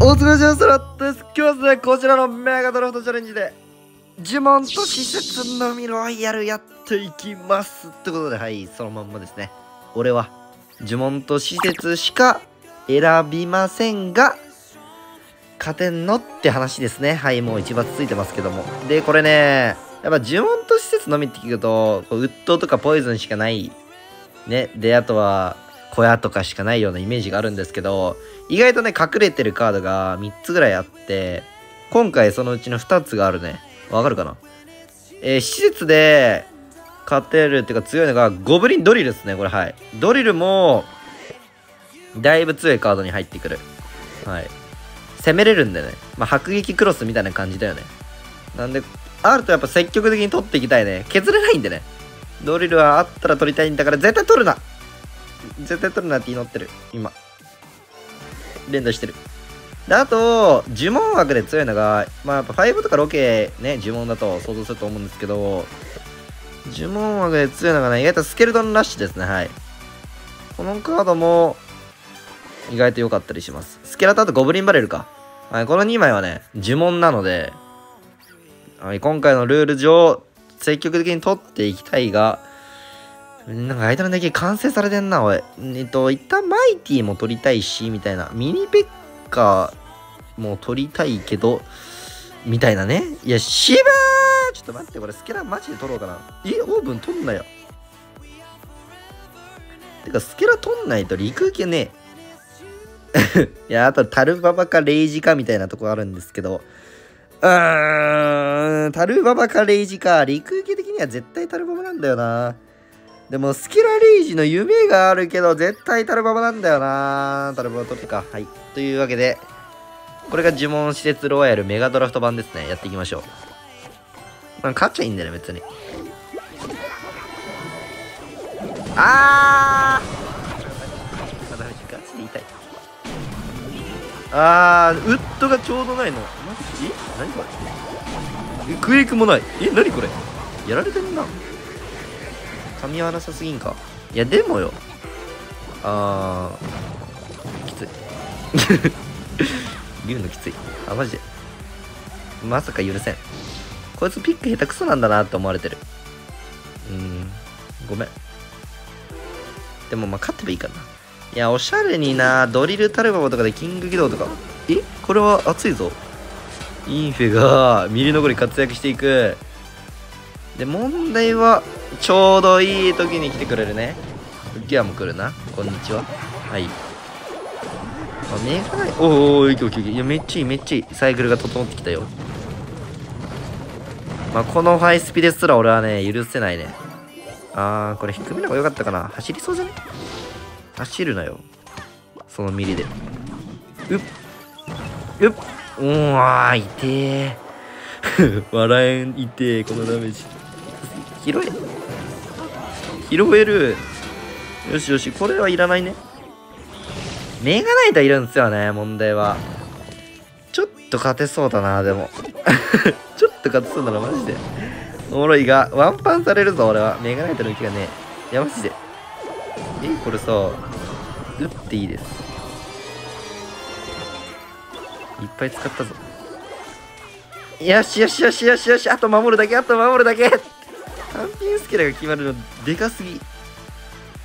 お疲れ様です。今日はですね、こちらのメガドラフトチャレンジで呪文と施設のみロイヤルやっていきますってことで、はい、そのまんまですね。俺は呪文と施設しか選びませんが、勝てんのって話ですね。はい、もう一発ついてますけども。で、これね、やっぱ呪文と施設のみって聞くと、ウッドとかポイズンしかない。ね。で、あとは、小屋とかしかないようなイメージがあるんですけど、意外とね、隠れてるカードが3つぐらいあって、今回そのうちの2つがあるね。わかるかな？施設で勝てるっていうか強いのが、ゴブリンドリルですね、これはい。ドリルも、だいぶ強いカードに入ってくる。はい。攻めれるんでね。まあ、迫撃クロスみたいな感じだよね。なんで、あるとやっぱ積極的に取っていきたいね。削れないんでね。ドリルはあったら取りたいんだから、絶対取るな！絶対取るなって祈ってる。今。連打してる。で、あと、呪文枠で強いのが、まあ、やっぱ5とかロケ、ね、呪文だと想像すると思うんですけど、呪文枠で強いのがね、意外とスケルトンラッシュですね。はい。このカードも、意外と良かったりします。スケラタとゴブリンバレルか。はい、この2枚はね、呪文なので、はい、今回のルール上、積極的に取っていきたいが、なんか相手のデッキ完成されてんな、おい。一旦マイティも取りたいし、みたいな。ミニペッカーも取りたいけど、みたいなね。いや、シバー！ちょっと待って、これスケラマジで取ろうかな。え、オーブン取んなよ。てか、スケラ取んないと陸受けねえ。いや、あと、タルババかレイジかみたいなとこあるんですけど。タルババかレイジか。陸受け的には絶対タルババなんだよな。でも、スケラレイジの夢があるけど、絶対タルババなんだよな。タルババ取るか。はい。というわけで、これが呪文施設ロイヤルメガドラフト版ですね。やっていきましょう。まあ、勝っちゃいいんだよね、別に。ガチで痛い。ウッドがちょうどないの。マジ？何これ？クエイクもない。え、何これ？やられてんな。噛み合わなさすぎんか。いや、でもよ。きつい。竜のきつい。あ、マジで。まさか許せん。こいつピック下手くそなんだなって思われてる。ごめん。でも、まあ、勝ってばいいかな。いや、おしゃれにな、ドリルタルババとかでキング起動とか。え、これは熱いぞ。インフェがミリ残り活躍していく。で、問題は、ちょうどいい時に来てくれるね。ウキアも来るな。こんにちは。はい。あ、メガナイ。おー、いけいけいけ。いや、めっちゃいい、めっちゃいい。サイクルが整ってきたよ。まあ、このハイスピですら俺はね、許せないね。これ低めの方が良かったかな。走りそうじゃね？走るなよ。そのミリで。うっ。うわー、痛え。笑えん、痛え、このダメージ。拾える。よしよし、これはいらないね。メガナイトいるんですよね、問題は。ちょっと勝てそうだな、でも。ちょっと勝てそうだな、マジで。おもろいが、ワンパンされるぞ、俺は。メガナイトの気がねえ。いや、マジで。これさ、打っていいです。いっぱい使ったぞ。よしよしよしよしよし、あと守るだけ。単品スケラが決まるのでかすぎ。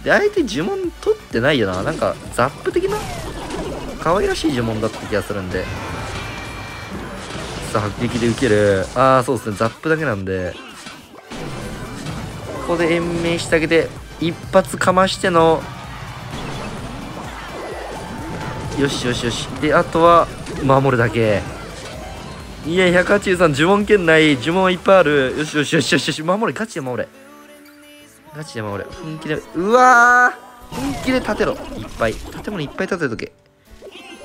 で、相手呪文取ってないよな。なんか、ザップ的な、可愛らしい呪文だった気がするんで。さあ、迫撃で受ける。そうですね、ザップだけなんで。ここで延命してあげて。一発かましてのよしで、あとは守るだけ。いや、183呪文圏内、呪文いっぱいある。よし守れ、ガチで守れ。本気で、うわー、本気で立てろ。いっぱい建物いっぱい立てとけ。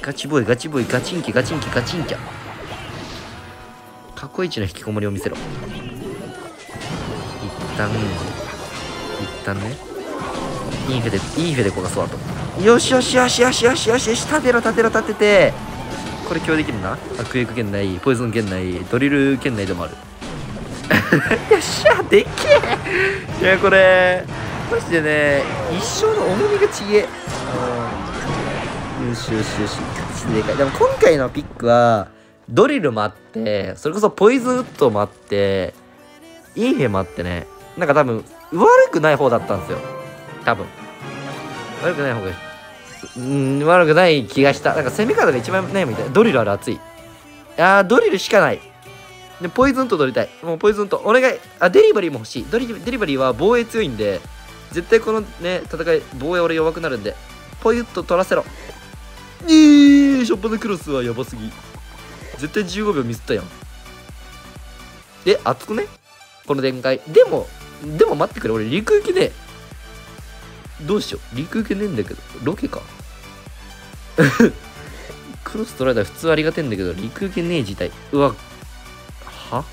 ガチボーイ、ガチンキャ。過去一の引きこもりを見せろ。一旦ね、インフェでこがそうだと。よし、立てて。これ共有できるな。クエイク圏内、ポイズン圏内、ドリル圏内でもある。よっしゃ、でっけえ。いや、これマジでね、一生の重みがちげえ。よし、ジででかい。でも今回のピックは、ドリルもあって、それこそポイズンウッドもあって、いい兵もあってね、なんか多分、悪くない方だったんですよ。多分。悪くない方がいい。悪くない気がした。なんか攻め方が一番ないみたい。ドリルある、熱い。あー、ドリルしかない。で、ポイズンウッド取りたい。もうポイズンウッド、お願い。あ、デリバリーも欲しい。デリバリーは防衛強いんで、絶対このね、戦い、防衛俺弱くなるんで、ポイウッド取らせろ。ショッパのクロスはやばすぎ。絶対15秒ミスったやん。で、熱くねこの展開。でも待ってくれ。俺、陸受けねえ。どうしよう。陸受けねえんだけど。ロケか。クロス取られたら普通ありがてえんだけど、陸受けねえ事態。うわ。は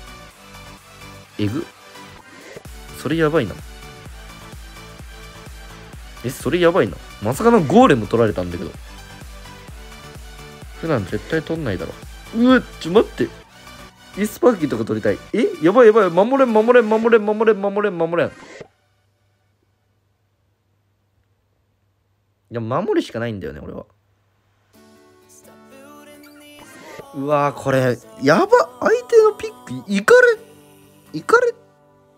えぐ。それやばいな。それやばいな。まさかのゴーレム取られたんだけど。普段絶対取んないだろ。うわ、ちょ、待って。スパーキーとか取りたい。やばいやばい。守れん。いや、守るしかないんだよね、俺は。うわこれ、やば。相手のピック、いかれ、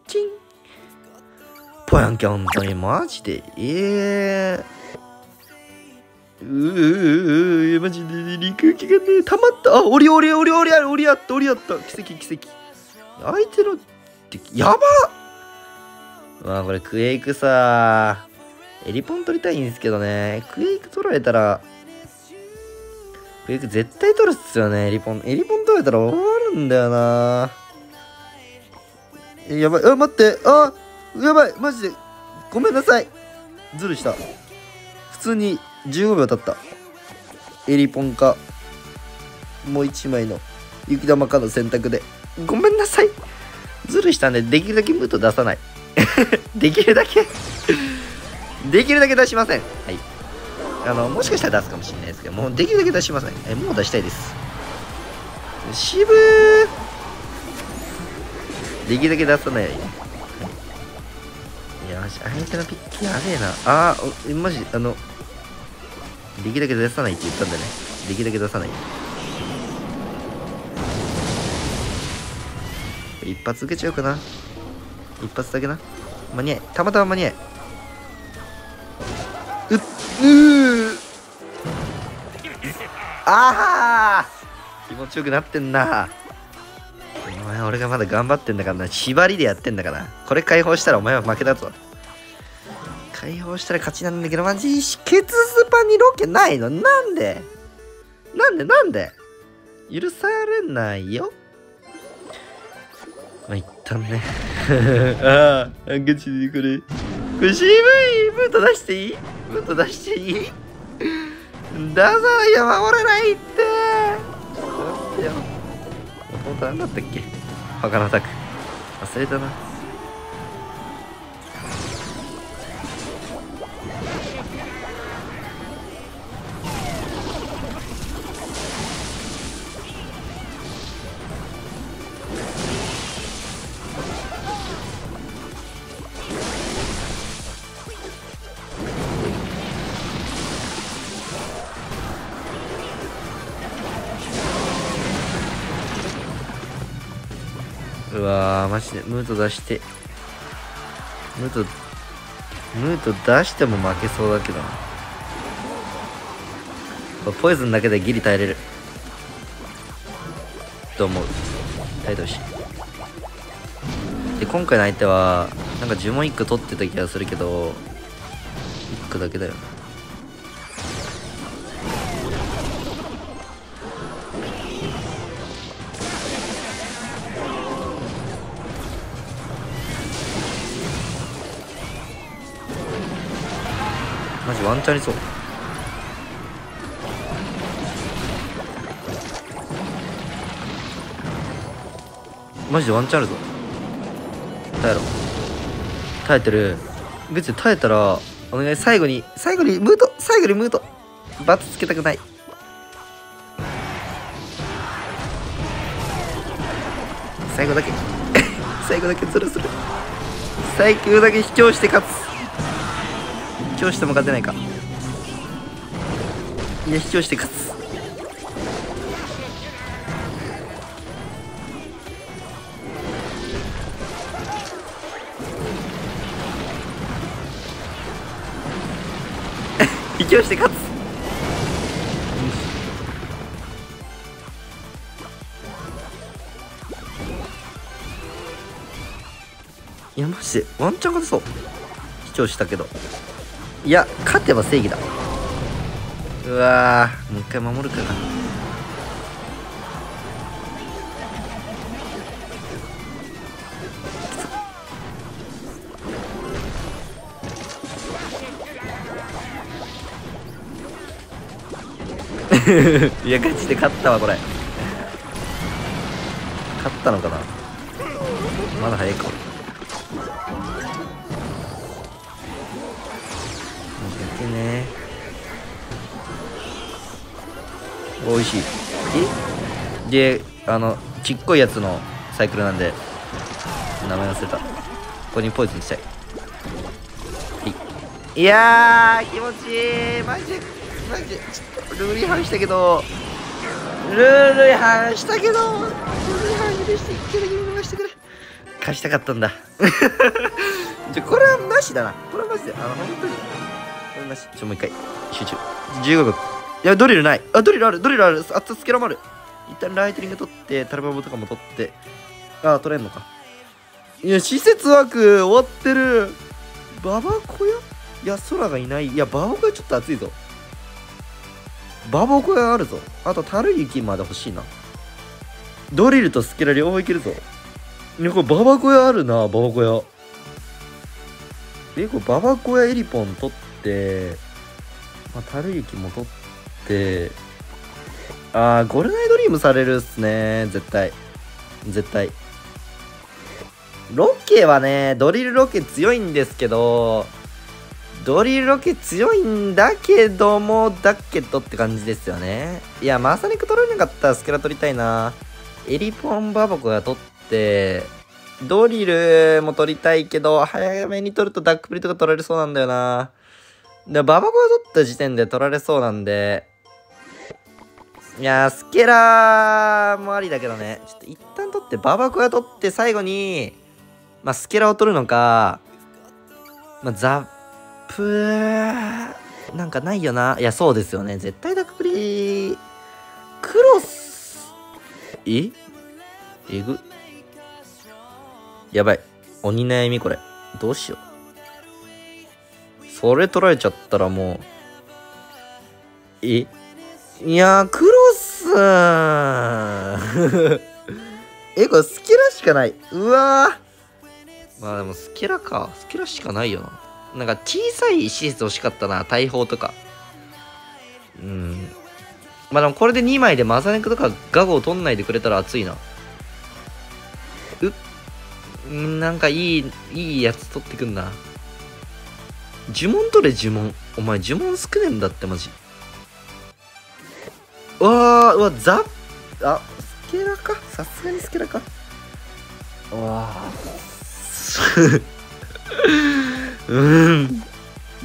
チン。ぽやんけ、ほんとに、マジで。マジで陸受けがねたまった。あ、おりあった。奇跡。相手のやばっ。まあこれクエイクさ、エリポン取りたいんですけどね。クエイク取られたら、クエイク絶対取るっすよね。エリポン取られたら終わるんだよな。やばい。あ、待って。あ、やばい。マジでごめんなさい。ズルした。普通に15秒経った。エリポンか、もう1枚の雪玉かの選択で。ごめんなさい。ズルしたんで、できるだけムート出さない。できるだけ出しません。はい。もしかしたら出すかもしれないですけど、もうできるだけ出しません。もう出したいです。渋ー。できるだけ出さないように。いや、相手のピッキーやべえな。あー、マジ、できるだけ出さないって言ったんだね。できるだけ出さない。一発受けちゃうかな。一発だけな。間に合い。たまたま間に合い。ああ、気持ちよくなってんな。お前、俺がまだ頑張ってんだからな。縛りでやってんだから。これ解放したらお前は負けだぞ。解放したら勝ちなんだけど、マジ、ケツスパにロケないの。なんで許されないよ。まあ、一旦ね。ああ、ガチでこれ渋い。ブート出していい出さないよ、守れないって。待ってよ。本当なんだったっけ。他のアタック忘れたな。うわー、マジでムート出しても負けそうだけどな。ポイズンだけでギリ耐えれると思う。耐えてほしい。で、今回の相手はなんか呪文1個取ってた気がするけど、1個だけだよな。マジワンチャンありそう。マジでワンチャンあるぞ。耐えろ。耐えてる。グッチ耐えたらお願い。最後にムート、バツつけたくない。最後だけズルする。最後だけ卑怯して勝つ。卑怯しても勝てないか。いや、卑怯して勝つ。強して勝つ。いやマジでワンチャン勝てそう。主張したけど、いや勝てば正義だ。うわー、もう一回守るかな。いやガチで勝ったわこれ。勝ったのかな、まだ早いか。美味しい。で、ちっこいやつのサイクルなんで、名前忘れた。ここにポイズンしたい。いやー、気持ちいい。マジ、ルール違反したけど、ルール違反して、1回だけ見逃してくれ。返したかったんだ。これはなしだな。これはマジで、本当に。これなし。もう一回、集中。15秒。いや、ドリルない。あ、ドリルある。あとスケラもある。一旦ライトニング取って、タルバボとかも取って。あ、取れんのか。いや、施設枠終わってる。ババ小屋？いや、空がいない。いや、ババ小屋ちょっと暑いぞ。ババ小屋あるぞ。あと、タルユキまで欲しいな。ドリルとスケラ両方いけるぞ。いや、これババ小屋あるな、ババ小屋。これババ小屋エリポン取って、まあ、タルユキも取って、あー、ゴールナイドリームされるっすね。絶対ロケはね、ドリルロケ強いんですけど、だけどって感じですよね。いや、マサニク取れなかったらスケラ取りたいな。エリポンババコが取って、ドリルも取りたいけど、早めに取るとダックプリとか取られそうなんだよな。で、ババコが取った時点で取られそうなんで、いやー、スケラーもありだけどね。ちょっと一旦取って、ババコが取って、最後に、まあ、スケラを取るのか、まあ、ザップー、なんかないよな。いや、そうですよね。絶対ダックプリ、クロス、えぐ。やばい。鬼悩みこれ。どうしよう。それ取られちゃったらもう。いやー、クロスー。これスケラしかない。うわー。まあでもスケラか。スケラしかないよな。なんか小さい施設欲しかったな。大砲とか。まあでもこれで2枚でマサネクとかガゴを取んないでくれたら熱いな。なんかいいやつ取ってくんな。呪文取れ、呪文。お前、呪文少ねえんだって、マジ。うわ、スケラか。さすがにスケラか。うわー。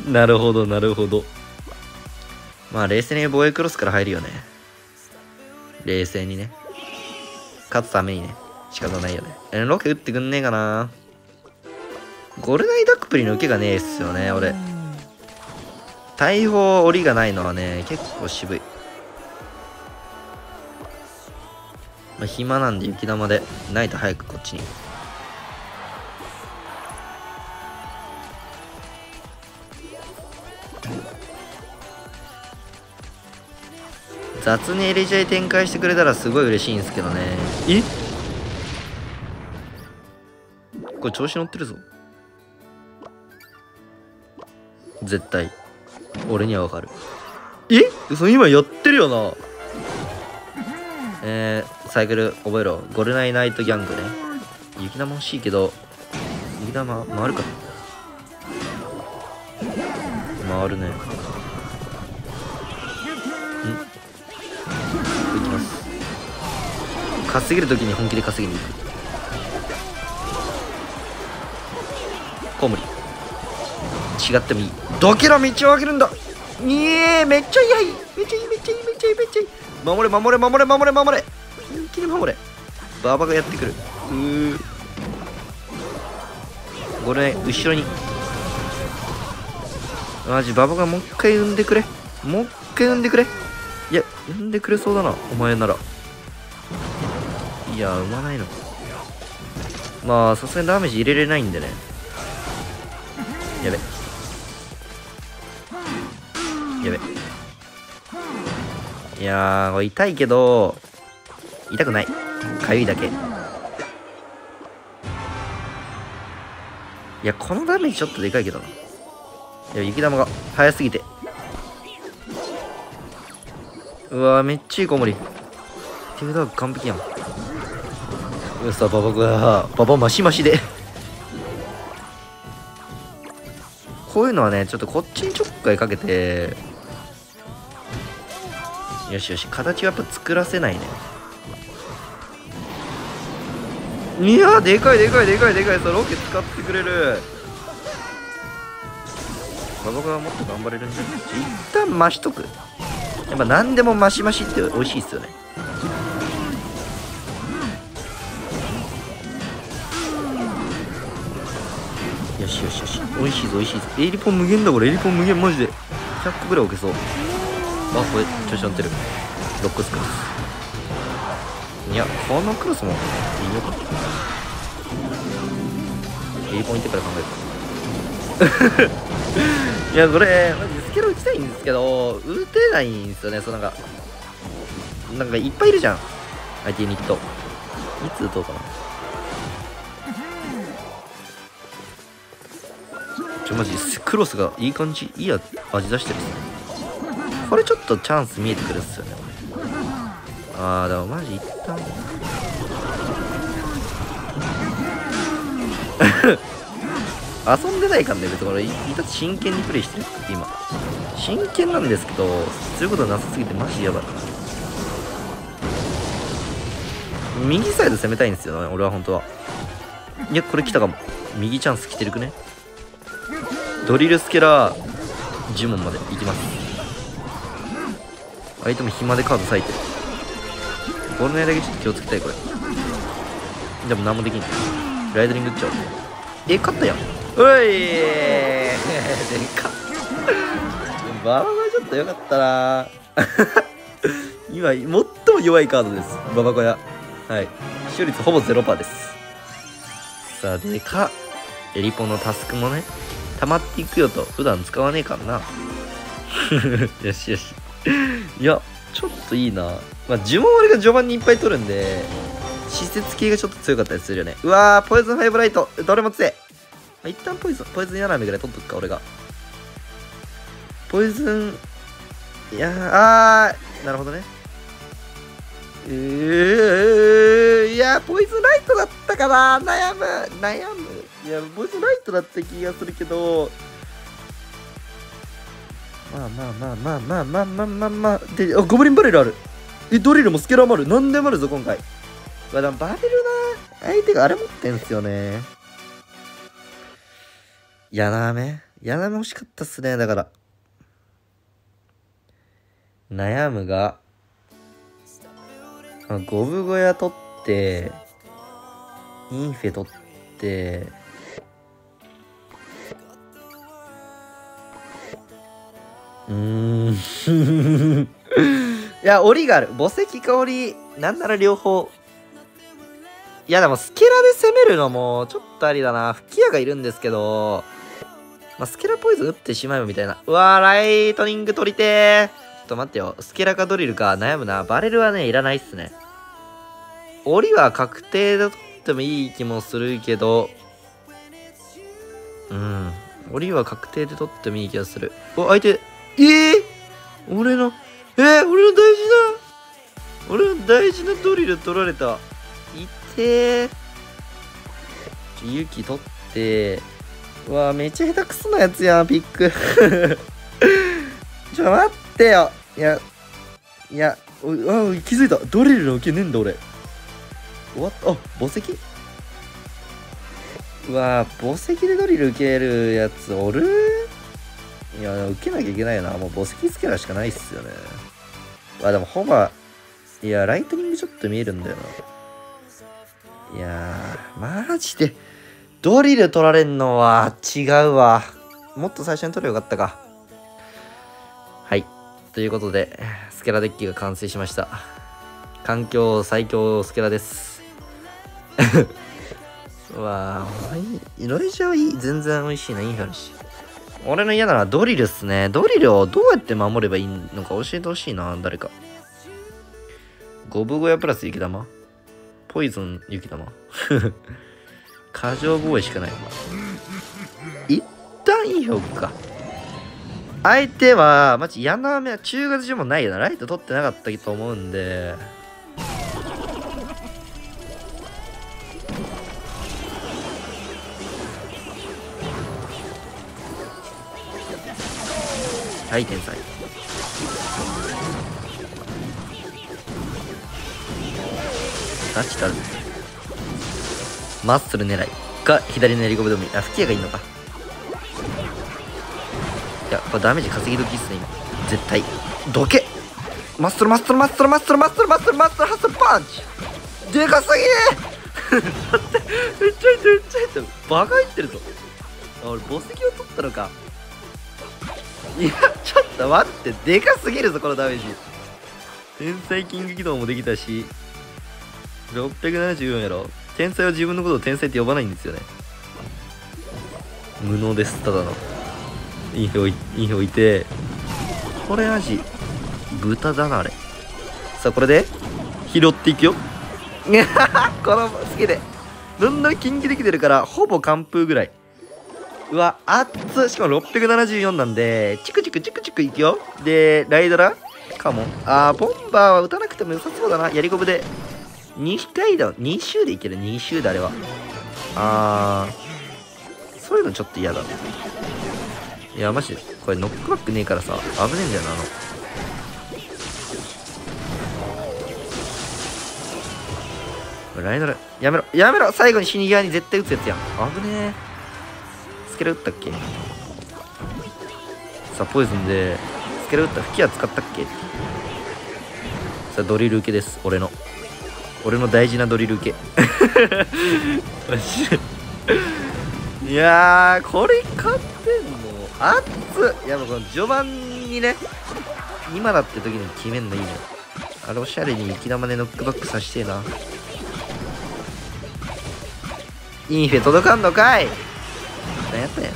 なるほど。まあ、冷静に防衛クロスから入るよね。冷静にね。勝つためにね。仕方ないよね。ロケ打ってくんねえかな。ゴルナイダックプリの受けがねえっすよね、俺。大砲折りがないのはね、結構渋い。まあ、暇なんで雪玉で、ないと早くこっちに。雑にエリジャイ展開してくれたらすごい嬉しいんですけどね。これ調子乗ってるぞ。絶対俺にはわかる。その今やってるよな。サイクル覚えろ。ゴルナイナイトギャングね。雪玉欲しいけど、雪玉回るか。回るね。いきます。稼げる時に本気で稼ぎに行く。コウモリ違ってもいい。ドキラ道を開けるんだ。めっちゃいい。めっちゃいい。守れ。一気に守れ。ババがやってくる。これ後ろにマジババがもう一回産んでくれ。もう一回呼んでくれ。いや、呼んでくれそうだな、お前なら。いや、産まないの。まあ、さすがにダメージ入れれないんでね。やべ。やべ。いやー、痛いけど、痛くない。かゆいだけ。いや、このダメージちょっとでかいけどな。いや、雪玉が早すぎて。うわー、めっちゃいいコウモリ。テグダーク完璧やん。うっさ、ババグだ。ババマシマシで。こういうのはね、ちょっとこっちにちょっかいかけて、よしよし、形はやっぱ作らせないね。いやー、でかいでかいでかいでかい。そのロケ使ってくれる。ババグはもっと頑張れるんじゃない？一旦増しとく。やっぱ何でもマシマシって美味しいっすよね。よしよしよし、美味しいぞ美味しいぞ。エリポン無限だこれ。エリポン無限マジで100個ぐらい置けそう。あ、これ調子乗ってる。ロックスクロス。いや、このクロスもいいのか。エリポン行ってから考えるか。いや、これマジでスケロ打ちたいんですけど、打てないんですよね。そうなんかいっぱいいるじゃん、相手ユニット。いつ打とうかな。マジクロスがいい感じ、いい味出してるっすね。これちょっとチャンス見えてくるっすよね。ああ、でもマジ一旦遊んでない感で、別に俺真剣にプレイしてる今。真剣なんですけど、することなさすぎてマジやばい。右サイド攻めたいんですよね、俺は本当は。いや、これ来たかも。右チャンス来てるくね。ドリルスケラー10問までいきます。相手も暇でカード割いてる。ボールのやりだけちょっと気をつけたい。これでも何もできん。ライドニング打っちゃう。え、勝ったやん。おいでかっ。ババがちょっと良かったな。今最も弱いカードです、ババ小屋。はい、視聴率ほぼ 0% です。さあ、でかっ。エリポンのタスクもね、溜まっていくよと。普段使わねえからな。よしよし。いや、ちょっといいな。まあ、呪文割が序盤にいっぱい取るんで、施設系がちょっと強かったりするよね。うわー、ポイズンファイブライト。どれも強い。まあ、一旦ポイズンやらめぐらい取っとくか、俺が。ポイズン、いやー、あー、なるほどね。いやー、ポイズンライトだったかな。悩む。いや、ボイスライトだった気がするけど、まあ、で、あ、ゴブリンバレルある。え、ドリルもスケラーもある。なんでもあるぞ、今回。まあ、でもバレルな、相手があれ持ってんすよね。やなめ欲しかったっすね、だから。悩むが、あ、ゴブ小屋取って、インフェ取って、いや、檻がある。墓石か檻、なんなら両方。いや、でもスケラで攻めるのもちょっとありだな。吹き矢がいるんですけど、まあ、スケラポイズ打ってしまえばみたいな。うわー、ライトニング取りてー。ちょっと待ってよ、スケラかドリルか悩むな。バレルはね、いらないっすね。檻は確定だと取ってもいい気もするけど、うん、檻は確定で取ってもいい気がする。お、相手、俺の大事な、ドリル取られた。いてー。ユキ取って、うわー、めっちゃ下手くそなやつやん、ピック。ちょ、待ってよ。いや、気づいた。ドリルの受けねえんだ、俺。終わった。あ、墓石？うわー、墓石でドリル受けるやつおる？いや、受けなきゃいけないな。もう墓石スケラーしかないっすよね。あ、でもホバー、いや、ライトニングちょっと見えるんだよな。いやー、マジで。ドリル取られんのは違うわ。もっと最初に取ればよかったか。はい。ということで、スケラデッキが完成しました。環境最強スケラです。わぁ、いろいろいい。全然美味しいな、いい話。俺の嫌なのはドリルっすね。ドリルをどうやって守ればいいのか教えてほしいな、誰か。ゴブ小屋プラス雪玉ポイズン雪玉過剰防衛しかない。一旦いい評価か。相手は、マジ、矢の雨は中月中もないよな。ライト取ってなかったと思うんで。はい、天才。ガチだね。マッスル狙いか、左の練り込みでもいい。あ、吹き矢がいいのか。いや、これダメージ稼ぎ時っすね、今。絶対。どけ！マッスルマッスルマッスルマッスルマッスルマッスルマッスルマッスルパンチ！でかすぎーだって、めっちゃいってめっちゃいって。バカ入ってるぞ。あ、俺、墓石を取ったのか。いや、ちょっと待って、でかすぎるぞ、このダメージ。天才キング起動もできたし、674やろ。天才は自分のことを天才って呼ばないんですよね。無能です、ただの。インフィを置いて、これ味、豚だな、あれ。さあ、これで、拾っていくよ。この好きで。どんどん近畿できてるから、ほぼ完封ぐらい。うわ、熱っ。しかも674なんで、チクチクチクチクいくよ。で、ライドラカモン。あー、ボンバーは打たなくても良さそうだな。やりこぶで。2回だ。2周でいける。2周であれは。あー、そういうのちょっと嫌だ。いや、マジで。これノックバックねえからさ、危ねえんだよな、ライドラ、やめろ。やめろ。最後に死に際に絶対打つやつやん。危ねえ。スケラ打ったっけ。さあポイズンでスケラ打った。吹き矢使ったっけ。さあドリル受けです。俺の大事なドリル受けいやー、これ勝ってんの熱っ。いや、もうこの序盤にね、今だって時に決めんのいいね。あれおしゃれに雪玉でノックバックさせてえな。インフェ届かんのかい。何やったんや。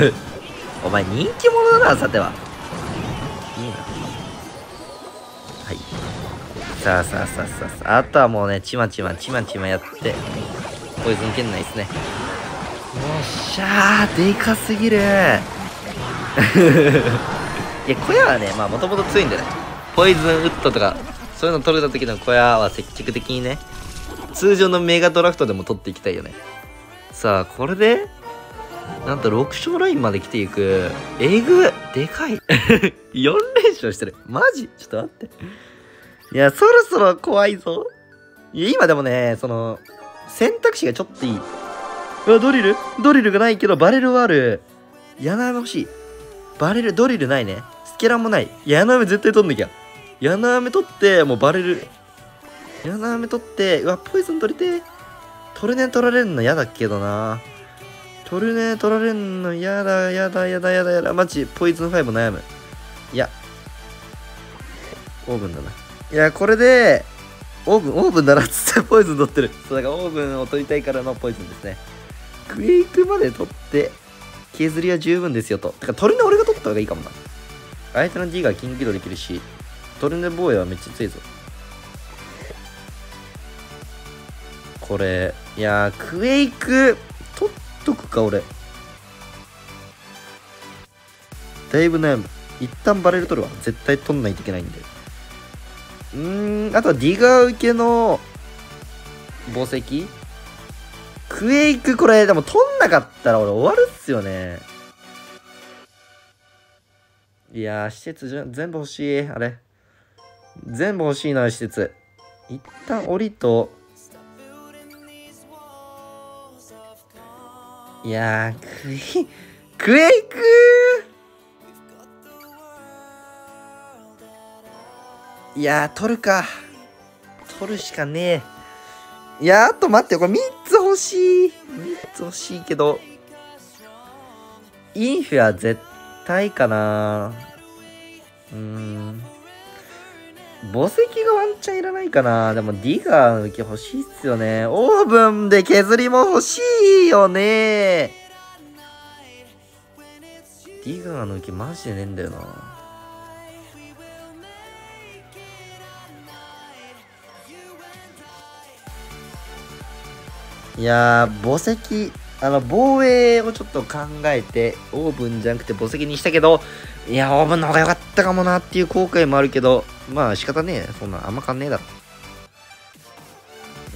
はいお前人気者だな、さては。いいな。はい、さあさあさあさあさあ、あとはもうね、ちまちまやって、ポイズン圏内ですね。よっしゃー、でかすぎるいや、小屋はね、まあもともと強いんだよね。ポイズンウッドとかそういうの取れた時の小屋は積極的にね、通常のメガドラフトでも取っていきたいよね。さあ、これで、なんと6勝ラインまで来ていく。えぐ、でかい。4連勝してる。マジちょっと待って。いや、そろそろ怖いぞ。いや、今でもね、その、選択肢がちょっといい。うわ、ドリルがないけど、バレルはある。矢の雨欲しい。バレル、ドリルないね。スケラもない。矢の雨絶対取んなきゃ。矢の雨取って、もうバレる。矢の雨取って、うわ、ポイズン取りて。トルネ取られるの嫌だけどな。トルネ取られるの嫌だ。マジ、ポイズン5悩む。いや。オーブンだな。いや、これで、オーブンだなっつってポイズン取ってる。そう、だからオーブンを取りたいからのポイズンですね。クエイクまで取って、削りは十分ですよと。てか、トルネ俺が取った方がいいかもな。相手の D がキング起動できるし。トルネ防衛はめっちゃ強いぞ。これ、いやー、クエイク、取っとくか、俺。だいぶ悩む。一旦バレル取るわ。絶対取んないといけないんで。あとはディガー受けの、墓石クエイク、これ、でも取んなかったら俺終わるっすよね。いやー、施設全部欲しい、あれ。全部欲しいな、施設。一旦降りと。いやー、クエイクー。いやー、取るか。取るしかねえ。いやー、あと待って、これ3つ欲しい。3つ欲しいけど、インフェは絶対かな。墓石がワンチャンいらないかな。でもディガーの時欲しいっすよね。オーブンで削りも欲しいよね。ディガーの受けマジでねえんだよな。いやー、墓石、防衛をちょっと考えて、オーブンじゃなくて墓石にしたけど、いや、オーブンの方が良かったかもなっていう後悔もあるけど、まあ仕方ねえ。そんなあんまかんねえだろ。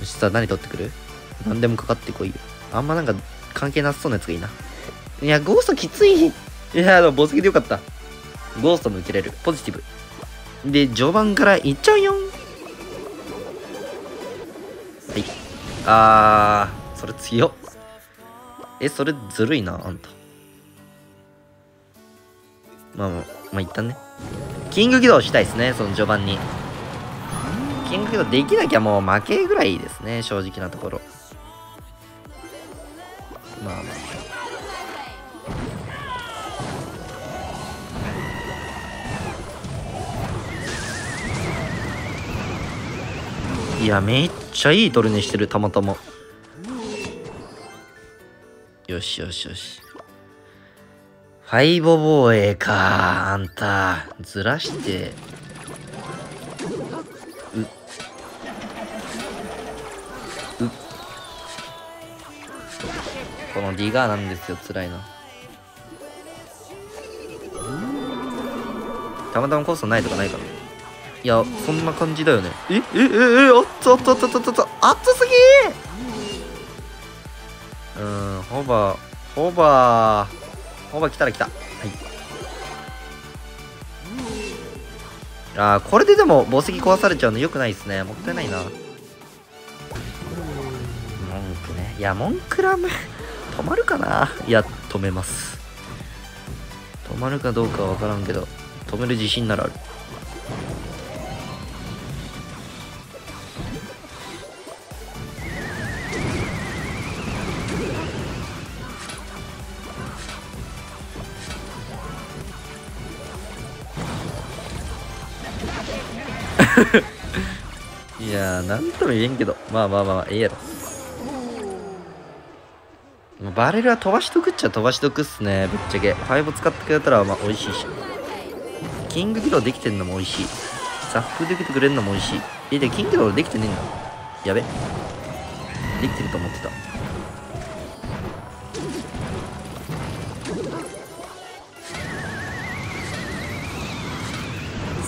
そしたら何取ってくる？何でもかかってこいよ。あんまなんか関係なさそうなやつがいいな。いや、ゴーストきつい。いや、墓石でよかった。ゴーストも受けれる。ポジティブ。で、序盤からいっちゃうよん。はい。それ強っ。それずるいな、あんた。まあ、一旦ね。キング起動したいですね、その序盤に。キング起動できなきゃもう負けぐらいですね、正直なところ。まあ。いや、めっちゃいいトルネしてる、たまたま。よしよしよし。ファイボ防衛か、あんた。ずらして。このディガーなんですよ、辛いな。たまたまコースないとかないから。いや、そんな感じだよね。おっとおっとおっとおっとおっと、熱すぎー。ホバー来たら来た。はい。これででも墓石壊されちゃうのよくないですね。もったいないな。文句ね。いや、モンクラム止まるかな。いや、止めます。止まるかどうかは分からんけど、止める自信ならある。いやー、なんとも言えんけど、まあええやろ。バレルは飛ばしとくっちゃ飛ばしとくっすね、ぶっちゃけ。ファイブ使ってくれたらまあ美味しいし、キング起動できてんのも美味しい、ザップできてくれるのも美味しい。でキング起動できてねえんだ。やべ、できてると思ってた。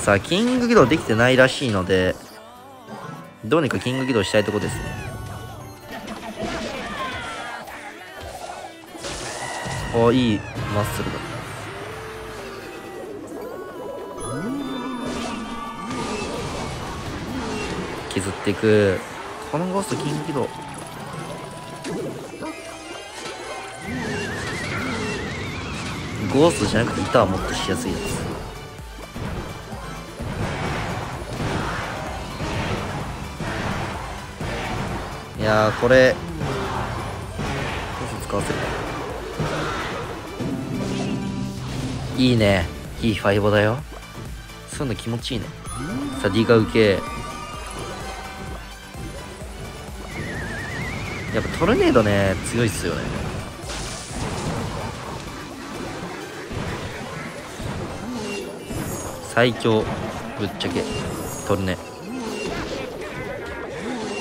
さあ、キング起動できてないらしいので、どうにかキング起動したいとこですね。ああ、いいマッスルだ。削っていく。このゴーストキング起動。ゴーストじゃなくて板はもっとしやすいです。いやー、これ使わせる。いいね、いいファイボだよ。そういうの気持ちいいね。さあ、D が受け。やっぱトルネードね、強いっすよね。最強、ぶっちゃけトルネ。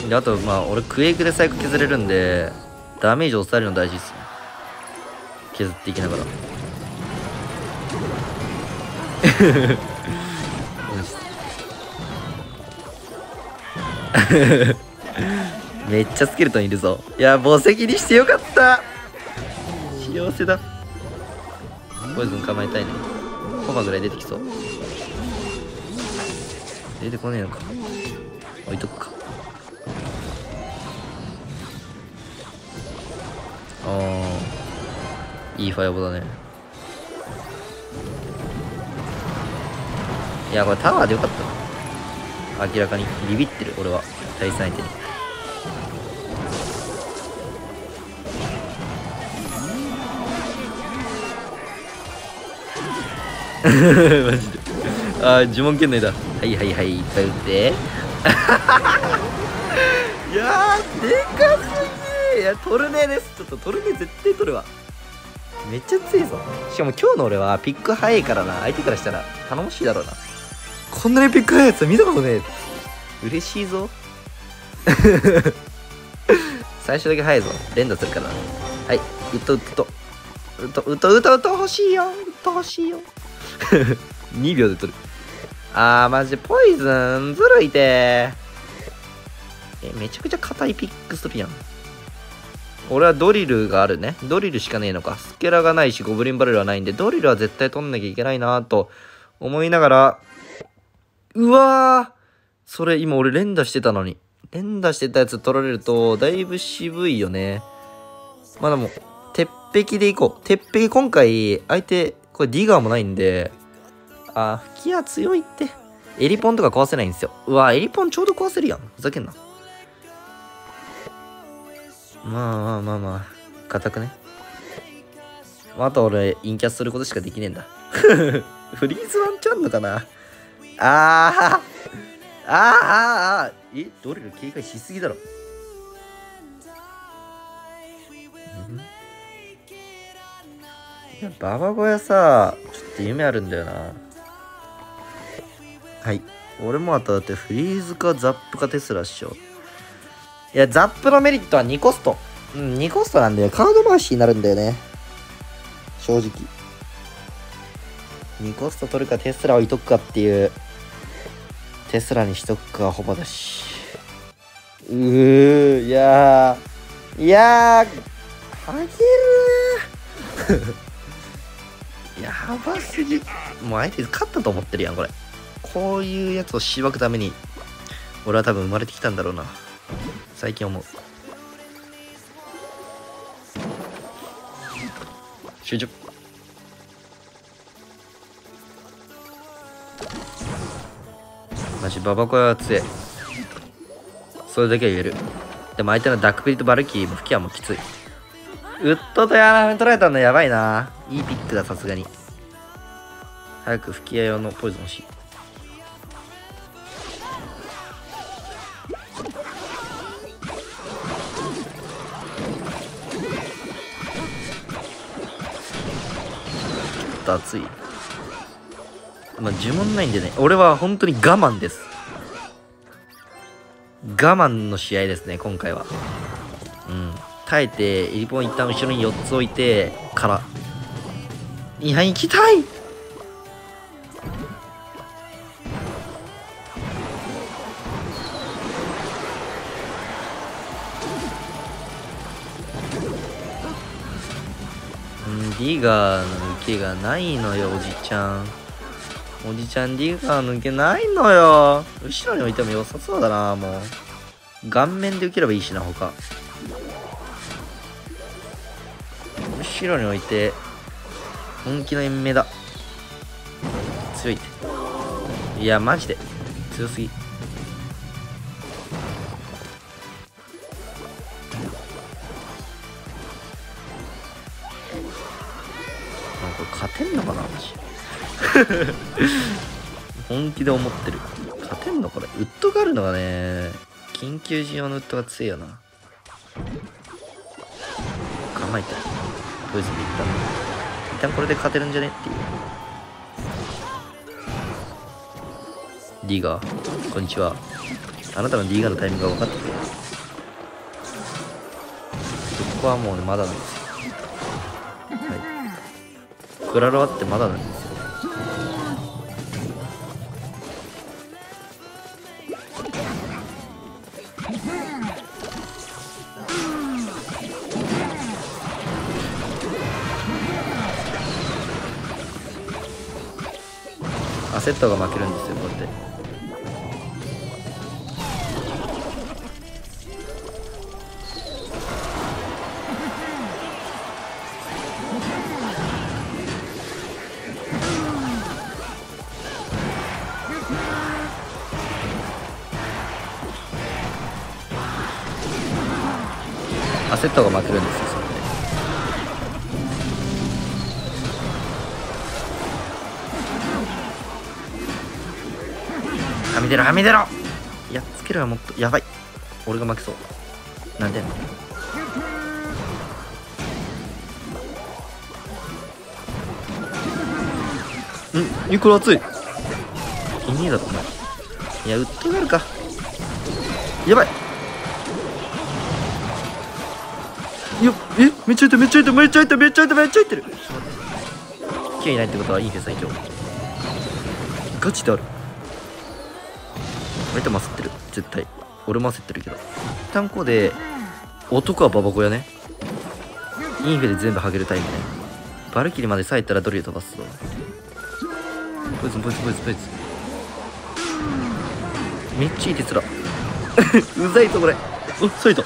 で、あと、まあ俺クエイクで最悪削れるんで、ダメージを抑えるの大事ですね。削っていきながらめっちゃスケルトンいるぞ。いや、墓石にしてよかった。幸せだ。ポイズン構えたいね。コマぐらい出てきそう。出てこねえのか。置いとくか。いいファイボだね。いや、これタワーでよかったな。明らかにビビってる、俺は対戦相手に。マジで。ああ、呪文圏内だ。はいはいはい、いっぱい打って。いやー、でかすぎー。いや、トルネです。ちょっとトルネ絶対取るわ。めっちゃ強いぞ。しかも今日の俺はピック早いからな、相手からしたら頼もしいだろうな。こんなにピック早いやつ見たことねえ。嬉しいぞ。最初だけ早いぞ。連打するから。はい、うっとうっとうっとうっとうっとうっと欲しいよ。うっと欲しいよ。2秒で取る。あー、マジでポイズンずるいて。めちゃくちゃ硬いピックするやん。俺はドリルがあるね。ドリルしかねえのか。スケラがないし、ゴブリンバレルはないんで、ドリルは絶対取んなきゃいけないなぁと思いながら。うわぁ、それ今俺連打してたのに。連打してたやつ取られると、だいぶ渋いよね。まあでも、鉄壁でいこう。鉄壁今回、相手、これディガーもないんで、あ、吹き矢強いって。エリポンとか壊せないんですよ。うわぁ、エリポンちょうど壊せるやん。ふざけんな。まあまあまあまあ、硬くね。あと俺、陰キャすることしかできねえんだ。フリーズワンチャンのかな。あーあーあー、え、ドリル警戒しすぎだろ。いや、ババ小屋さ、ちょっと夢あるんだよな。はい。俺もあとだってフリーズかザップかテスラっしょ。いや、ザップのメリットは2コスト。うん、2コストなんで、カード回しになるんだよね。正直。2コスト取るか、テスラ置いとくかっていう。テスラにしとくか、ほぼだし。いやー。いやー、はげるー。やばすぎ。もう相手勝ったと思ってるやん、これ。こういうやつをしばくために、俺は多分生まれてきたんだろうな。最近思う。集中。マジババコヤは強い。それだけは言える。でも相手のダックピリとバルキリーも吹き矢もきつい。ウッドとやら取られたのやばいな。いいピックだ、さすがに。早く吹き矢用のポイズン欲しい。熱い。まあ、呪文ないんでね。俺は本当に我慢です。我慢の試合ですね、今回は。うん。耐えて、リポン一旦後ろに4つ置いて、から。いや、行きたい！ディガーの受けがないのよ、おじちゃん。おじちゃん、ディガーの受けないのよ。後ろに置いても良さそうだな、もう。顔面で受ければいいしな、他。後ろに置いて、本気の延命だ。強いって。いや、マジで。強すぎ。勝てんのかな、私。本気で思ってる。勝てんのこれ。ウッドがあるのがね、緊急時用のウッドが強いよな。構えてる。ポイズンで一旦これで勝てるんじゃねっていう。ディガー、こんにちは。あなたのディガーのタイミングが分かってくる。そこはもうね、まだなんですよ。クラロワってまだなんですよ。アセットが負けるんですよ、こうやって。アセットが負けるんですよ、それで。出ろはみ出ろ、やっつけるはもっとやばい。俺が負けそう。なんでん、これ熱い。いねえだろお前。いや、うっとうなるか。やばい。いや、え、めっちゃ痛い、めっちゃ痛い、めっちゃ痛い、めっちゃ痛い、めっちゃ痛いる。キアいないってことはインフェ最強。ガチである。俺とも焦ってる。絶対。俺も焦ってるけど。単行で、男はババコやね。インフェで全部ハゲるタイプね。バルキリまでさえたらドリル飛ばすぞ。ポイズンポイズンポイズンポイズン。めっちゃいい鉄だ。うざいぞこれ。おっ、そいと。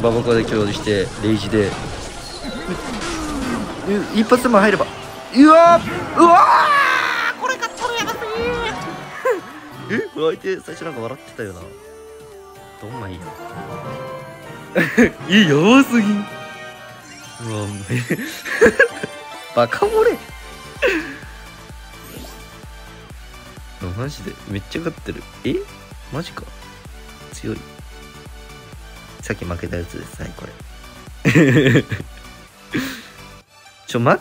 ババコで強打して、レイジで。一発でも入れば。うわーうわー、これ勝ったのやばすぎー。え、これ相手最初なんか笑ってたよな。どんまいいよ。え、やばすぎん。うわ、めバカ漏れ。マジでめっちゃ勝ってる。え、マジか強い。さっき負けたやつですねこれ。ちょ、も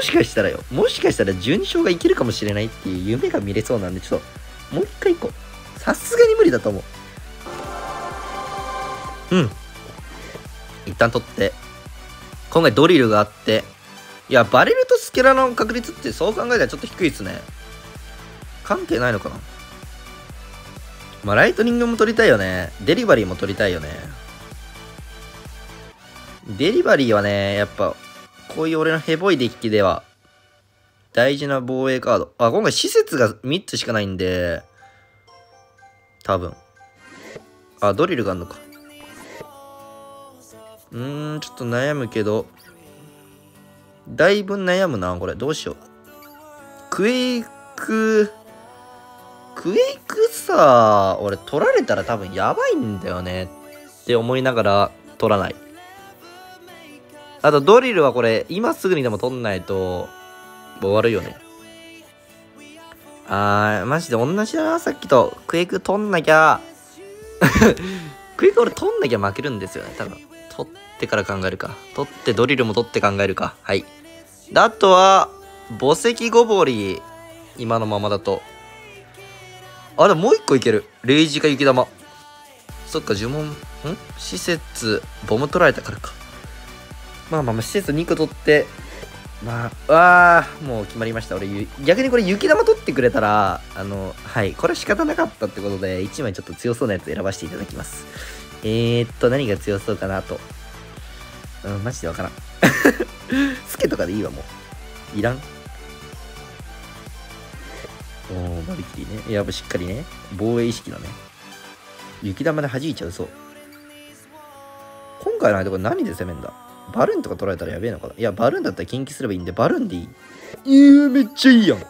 しかしたらよ、もしかしたら12勝がいけるかもしれないっていう夢が見れそうなんで、ちょっと、もう一回行こう。さすがに無理だと思う。うん。一旦取って。今回ドリルがあって。いや、バレルとスケラの確率ってそう考えたらちょっと低いっすね。関係ないのかな。まあ、ライトニングも取りたいよね。デリバリーも取りたいよね。デリバリーはね、やっぱ、こういう俺のヘボいデッキでは大事な防衛カード。あ、今回施設が3つしかないんで、多分。あ、ドリルがあんのか。ちょっと悩むけど、だいぶ悩むな、これ。どうしよう。クエイクさ、俺取られたら多分やばいんだよねって思いながら取らない。あとドリルはこれ今すぐにでも取んないと悪いよね。あー、マジで同じだな、さっきと。クエイク取んなきゃ。クエイク俺取んなきゃ負けるんですよね、多分。取ってから考えるか。取ってドリルも取って考えるか。はい。で、あとは、墓石ゴボリ。今のままだと。あ、でももう一個いける。レイジか雪玉。そっか、呪文。施設、ボム取られたからか。まあ、施設2個取って、もう決まりました。俺、逆にこれ雪玉取ってくれたら、はい、これ仕方なかったってことで、1枚ちょっと強そうなやつ選ばせていただきます。何が強そうかなと。マジでわからん。スケとかでいいわ、もう。いらん。バルキリーね。やっぱしっかりね。防衛意識だね。雪玉で弾いちゃうそう。今回の間これ何で攻めんだ？バルーンとか取られたらやべえのかな。いや、バルーンだったら禁忌すればいいんで、バルーンでいい。めっちゃいいやん。言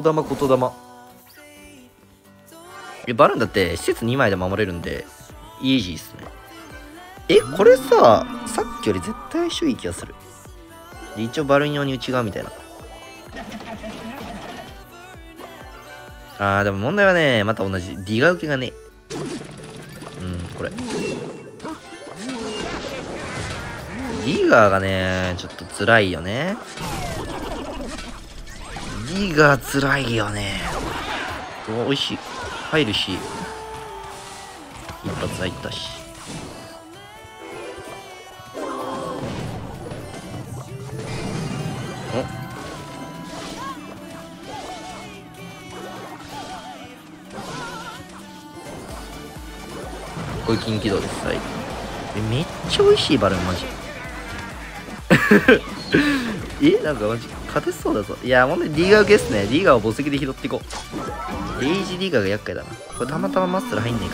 霊。バルーンだって施設2枚で守れるんで、イージーっすね。これさ、さっきより絶対相性いい気がする。一応バルーン用に内側みたいな。でも問題はね、また同じ。ディガ受けがね。これ。ディガーがね、ちょっと辛いよね。ディガー辛いよね。おいしい。入るし。一発入ったし。これ近畿道です。はい。めっちゃ美味しいバルーン、マジ。なんかマジ勝てそうだぞ。いや、もうね、ディーガー受けっすね。ディーガーを墓石で拾っていこう。レイジディーガーが厄介だな。これたまたまマッスル入んね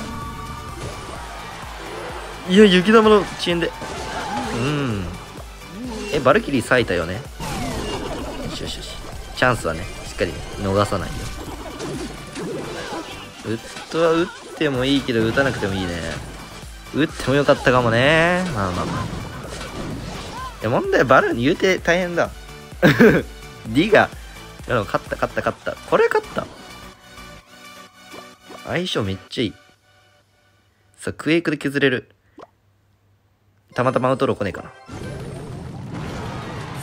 えか。いや、雪玉の遅延で。バルキリー咲いたよね。よしよしよし。チャンスはね、しっかりね、逃さないよ。ウッドは打ってもいいけど、打たなくてもいいね。打ってもよかったかもね。まあ。問題はバルーン言うて大変だ。ディガやでも勝った。これ勝った。相性めっちゃいい。さあ、クエイクで削れる。たまたまアウトロー来ねえかな。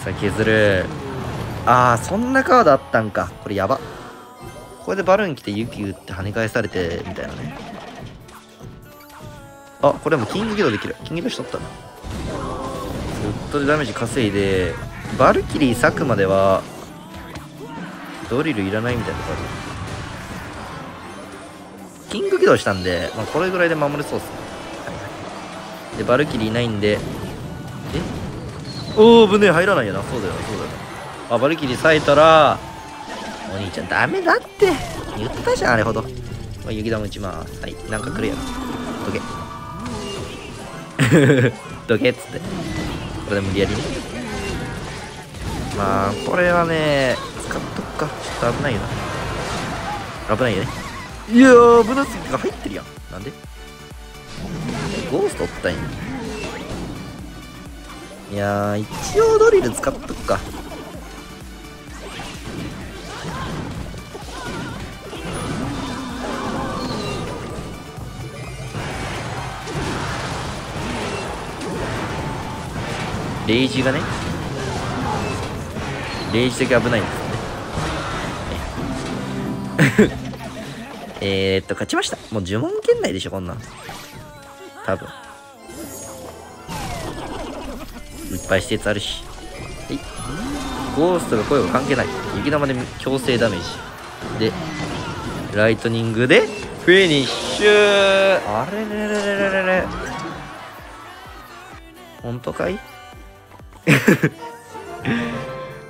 さあ、削る。ああ、そんなカードあったんか。これやば。これでバルーン来てユキ打って跳ね返されて、みたいなね。あ、これもキングギドできる。キングギドしとったな。ウッドでダメージ稼いで、バルキリー咲くまでは、ドリルいらないみたいな感じ。キングギドしたんで、まあ、これぐらいで守れそうっすね。はい、で、バルキリーいないんで、おー、ぶねえ、入らないよな。そうだよ。あ、バルキリー咲いたら、お兄ちゃんダメだって言ったじゃん、あれほど。まあ、雪玉打ちます。はい、なんか来るやろ。どけどけっつって、これで無理やりね。まあこれはね、使っとくか。ちょっと危ないよな。危ないよね。いやー、危なすぎてか入ってるやん。なんでゴーストおったんや。いやー、一応ドリル使っとくか。レイジがね、レイジだけ危ないんですよね。勝ちました。もう呪文圏内でしょ、こんなん。多分。いっぱい施設あるし。はい。ゴーストが声は関係ない。雪玉で強制ダメージ。で、ライトニングで、フィニッシュー。あれれれれれれれ。ほんとかい？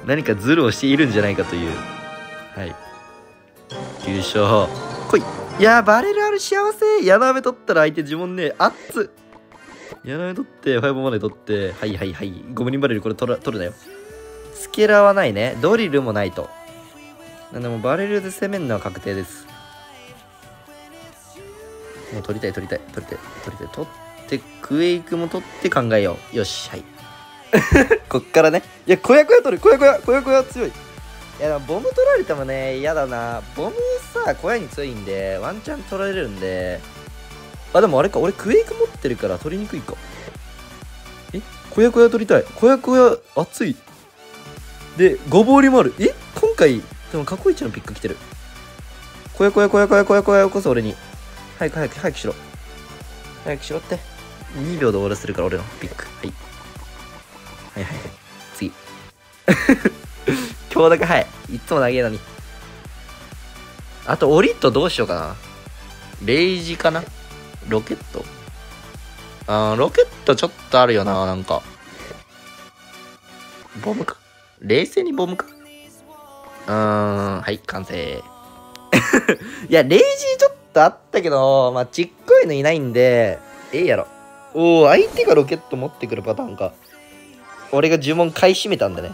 何かズルをしているんじゃないかという。はい。優勝。来い。いやー、バレルある幸せ。ヤナベ取ったら相手呪文ねえ。あっつ。ヤナベ取って、ファイブまで取って。はい。ゴブリンバレル、これ取るなよ。スケラはないね。ドリルもないと。なんでもバレルで攻めるのは確定です。もう取りたい。取って、クエイクも取って考えよう。よし、はい。こっからね。いや、小屋強い。いや、ボム取られてもね、嫌だな。ボムさ、小屋に強いんで、ワンチャン取られるんで。あ、でもあれか、俺クエイク持ってるから取りにくいか。え、小屋取りたい。小屋、熱い。で、ごぼうりもある。え、今回、でも過去一のピック来てる。小屋こそ俺に。早くしろ。早くしろって。2秒で終わらせるから、俺のピック。はい。はい、次。今日だけ早い。いつも長いのに。あと、オリットどうしようかな。レイジかな。ロケット。あー、ロケットちょっとあるよな、なんか。ボムか。冷静にボムか。はい、完成。いや、レイジちょっとあったけど、まあ、ちっこいのいないんで、ええやろ。おー、相手がロケット持ってくるパターンか。俺が呪文買い占めたんだね。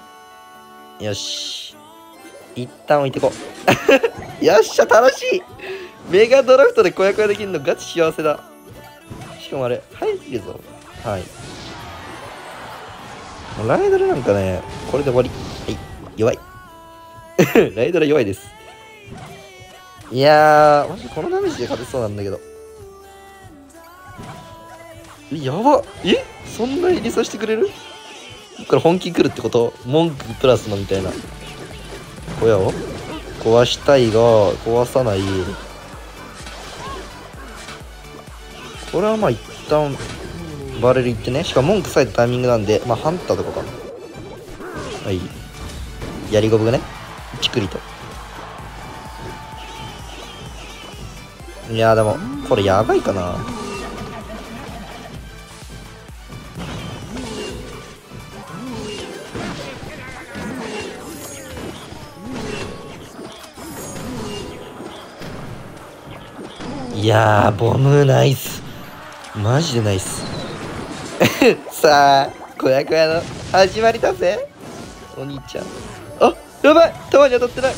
よし。一旦置いてこう。よっしゃ、楽しい。メガドラフトで小屋できるのガチ幸せだ。しかもあれ、入るぞ。はい。ライドラなんかね、これで終わり。はい。弱い。ライドラ弱いです。いやー、マジこのダメージで勝てそうなんだけど。やば。え、そんなにリサしてくれる？これ本気来るってこと？文句プラスのみたいな。小屋を壊したいが壊さない。これはまあ一旦バレルいってね。しかも文句さえたタイミングなんで、まあハンターとかかな。はい、やりゴブがね、チクリと。いやー、でもこれやばいかな。いやー、ボムナイス。マジでナイス。さあ、小屋の始まりだぜ、お兄ちゃん。あ、やばい、弾に当たってない。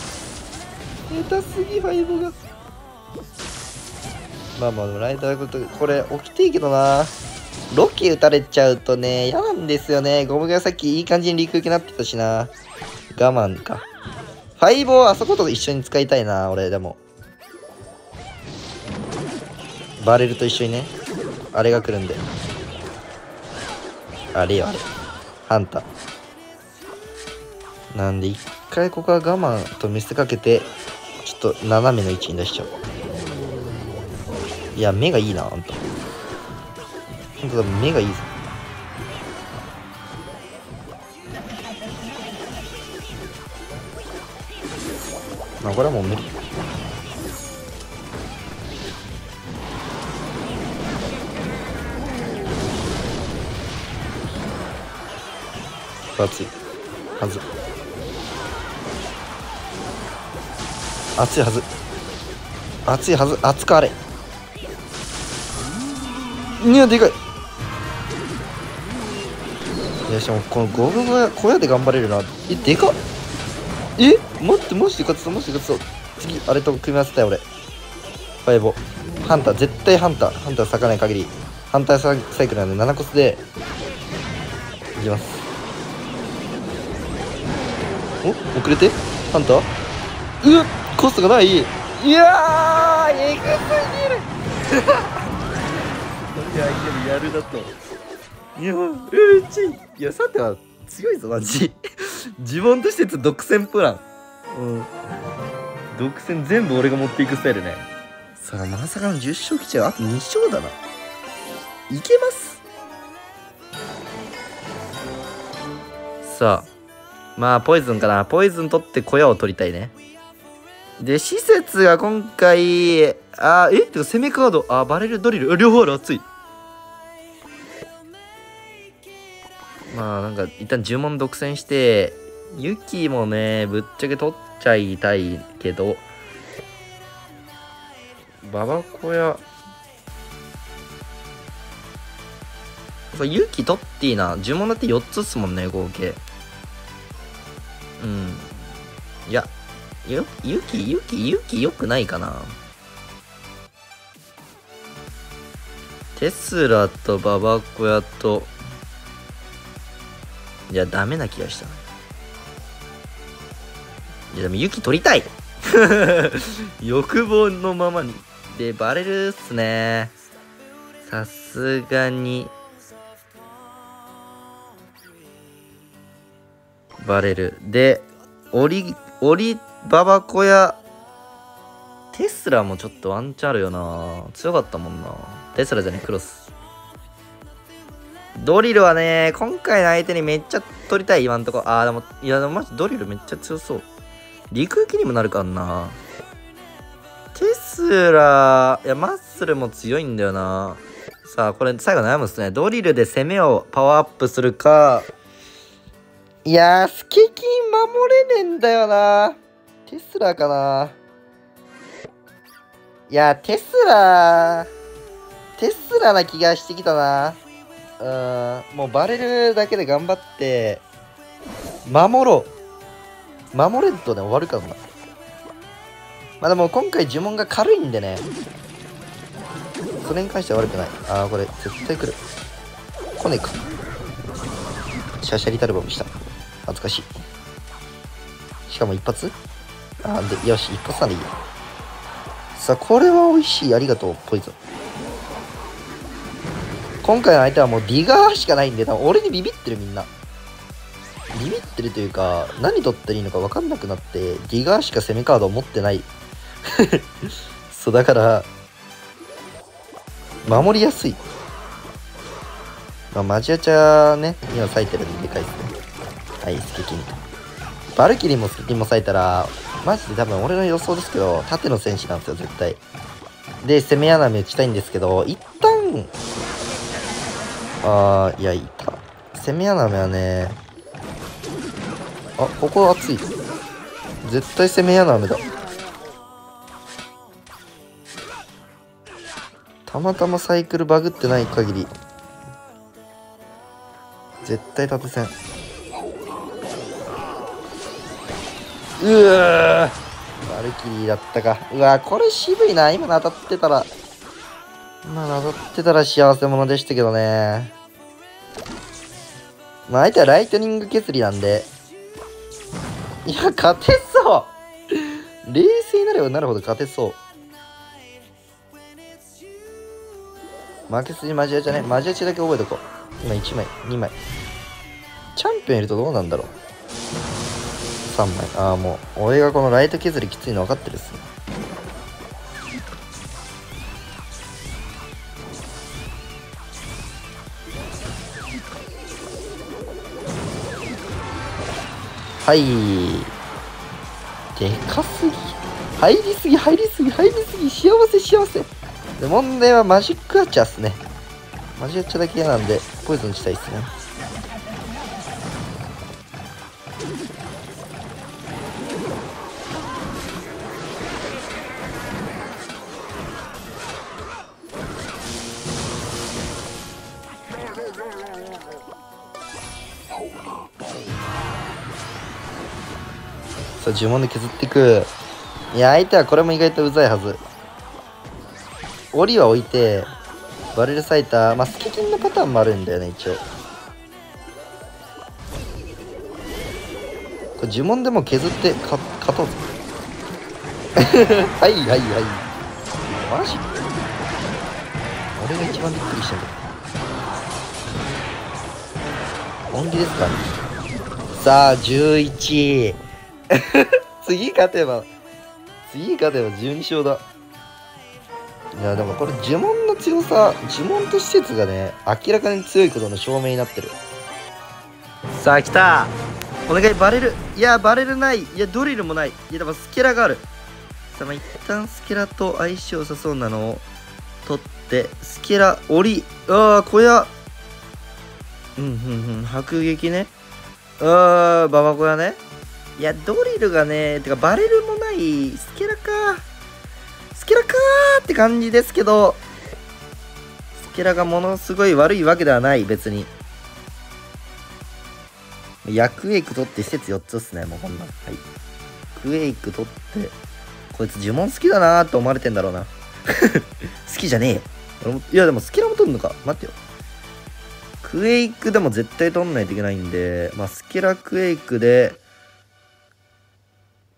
下手すぎ、ファイブが。まあ、ライトのこと、これ、起きていいけどな。ロケ打たれちゃうとね、嫌なんですよね。ゴムがさっきいい感じに陸受けになってたしな。我慢か。相棒あそこと一緒に使いたいな俺。でもバレルと一緒にね、あれが来るんで、あれよあれハンターなんで、一回ここは我慢と見せかけてちょっと斜めの位置に出しちゃおう。いや目がいいな、ほんとほんと目がいいぞ。まあこれはもう無理。熱いはず、熱いはず、熱いはず、熱かあれ。いやでかい。いやしかもこのゴブが小屋で頑張れるな。えでかっ、え待ってマジで勝つぞマジで勝つぞ。次あれと組み合わせたい俺。ファイボハンター絶対ハンター、ハンター咲かない限りハンターサイクルなんで7コスでいきます。お遅れてハンター、うっコストがない。いやーエグすぎるやるだと。いやうちいやさては強いぞマジ自分として独占プラン、うん、独占全部俺が持っていくスタイルね。さあまさかの10勝来ちゃう。あと2勝だな、いけます。さあまあポイズンかな、ポイズン取って小屋を取りたいね。で施設が今回あえってか攻めカードあバレルドリル両方ある。熱い。まあなんか一旦10問独占してユキもねぶっちゃけ取っちゃいたいけど、ババコやユキ取っていいな。10問だって4つっすもんね合計。うん、いやユキよくないかな。テスラとババコヤといやダメな気がした。いやでも雪取りたい欲望のままに。でバレるっすねさすがに。バレるでオリババコやテスラもちょっとワンチャンあるよな、強かったもんな。テスラじゃねクロスドリルはね、今回の相手にめっちゃ取りたい、今んとこ。ああ、でも、いや、でもマジドリルめっちゃ強そう。陸域にもなるかんな。テスラ、いや、マッスルも強いんだよな。さあ、これ、最後悩むっすね。ドリルで攻めをパワーアップするか。いやー、スケキン守れねえんだよな。テスラかな。いや、テスラな気がしてきたな。もうバレるだけで頑張って守ろう。守れんとね終わるかもな。まあでも今回呪文が軽いんでね、それに関しては悪くない。ああこれ絶対来る、来ねえか。シャシャリタルボムした恥ずかしい。しかも一発、あでよし一発なんでいいよ。さあこれは美味しい、ありがとうポイズン。今回の相手はもうディガーしかないんで、多分俺にビビってるみんな。ビビってるというか、何取っていいのか分かんなくなって、ディガーしか攻めカードを持ってない。そう、だから、守りやすい。まあ、マジアチャーね、今咲いてるんででかいですね。はい、スケキン。バルキリーもスケキンも咲いたら、マジで多分俺の予想ですけど、縦の戦士なんですよ、絶対。で、攻め穴目打ちたいんですけど、一旦、あーいやいた攻め穴目はね、あここ熱い、絶対攻め穴目だ。たまたまサイクルバグってない限り絶対縦線。うわバルキリーだったか。うわこれ渋いな、今の当たってたら、まあ、当たってたら幸せ者でしたけどね。まあ、相手はライトニング削りなんで、いや、勝てそう。冷静になればなるほど勝てそう。負け筋マジアチじゃね、マジアチだけ覚えとこう。今1枚2枚チャンピオンいるとどうなんだろう。3枚。ああ、もう俺がこのライト削りきついの分かってるっすね。はい、でかすぎ、入りすぎ入りすぎ入りすぎ、幸せ幸せで。問題はマジックアーチャーっすね。マジアチャーだけ嫌なんでポイズンしたいっすね。さあ呪文で削っていく。いや相手はこれも意外とうざいはず。檻は置いてバレルサイター、まあスケキンのパターンもあるんだよね一応。これ呪文でも削ってか勝とうぞはいはいはい、マジ俺が一番びっくりしてる。本気ですかね。さあ11次勝てば12勝だ。いやでもこれ呪文の強さ、呪文と施設がね明らかに強いことの証明になってる。さあ来た、お願いバレる。いやバレるない、いやドリルもない、いやでもスケラがある。さあ一旦スケラと相性良さそうなのを取って、スケラ檻、ああ小屋、迫撃ね、ああババ小屋ね。いやドリルがね、てかバレルもない、スケラかスケラかーって感じですけど、スケラがものすごい悪いわけではない別に。いやクエイク取って施設4つっすね、もうこんなん、はい、クエイク取って。こいつ呪文好きだなーって思われてんだろうな好きじゃねえよ。いやでもスケラも取るのか、待ってよ。クエイクでも絶対取んないといけないんで、まあスケラクエイクで、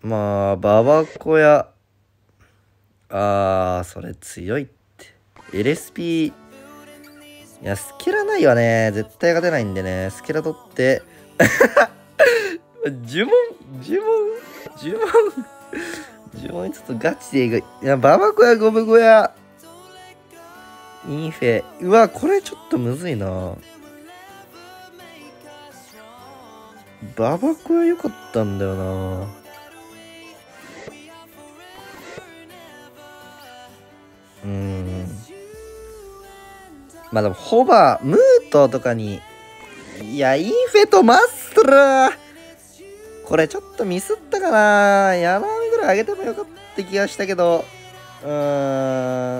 まあババコや、あーそれ強いって LSP。 いやスケラないわね、絶対勝てないんでね、スケラ取って呪文ちょっとガチでえぐい。いやババコやゴブコやインフェ、うわこれちょっとむずいな。ババコや良かったんだよな。まあでもホバームートとかに、いやインフェとマストラー、これちょっとミスったかな。山上ぐらい上げてもよかった気がしたけど、ま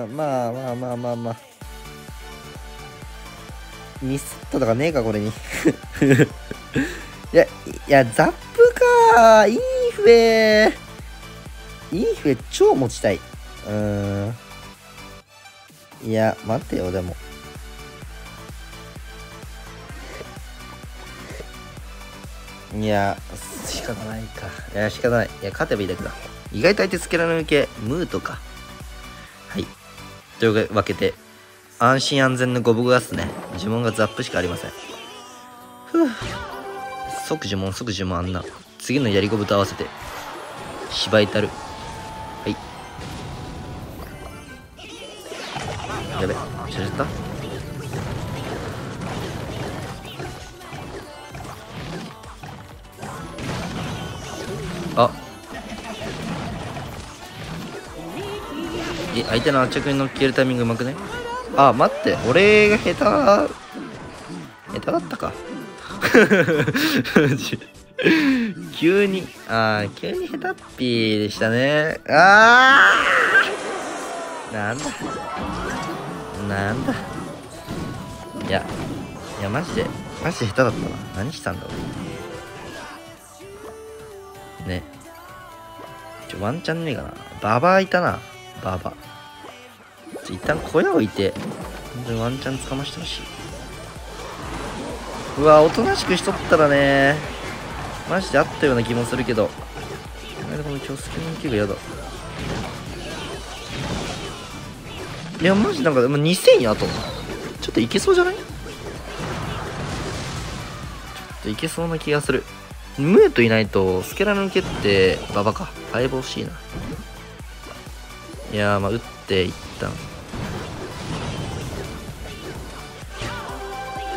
あまあまあまあまあミスったとかねえかこれにいやザップかー、インフェ超持ちたい。いや待てよ、でもいや仕方ないか、いや仕方ない、いや勝てばいいだけだ。意外と相手スケラの抜けムーとか、はい、というわけで安心安全のゴブゴガスね。呪文がザップしかありません。ふう、即呪文あんな次のやりゴブと合わせて芝居たる。やべ、知られた。あえ、相手の圧着に乗っけるタイミングうまくね。あ、待って、俺が下手だったか急に急に下手っぴーでしたね。なんだいやマジで下手だったな。何したんだろうね。ワンチャンねえかな。ババいたな、ババ。一旦小屋置いて本当にワンチャン捕ましてほしい。うわおとなしくしとったらね、マジであったような気もするけど、この巨石の池が嫌だ。いやマジなんかでも2000やとちょっといけそうじゃない？ちょっといけそうな気がする。ムートいないとスケラの受けってババか相棒欲しいな。いやーまあ打っていったん。い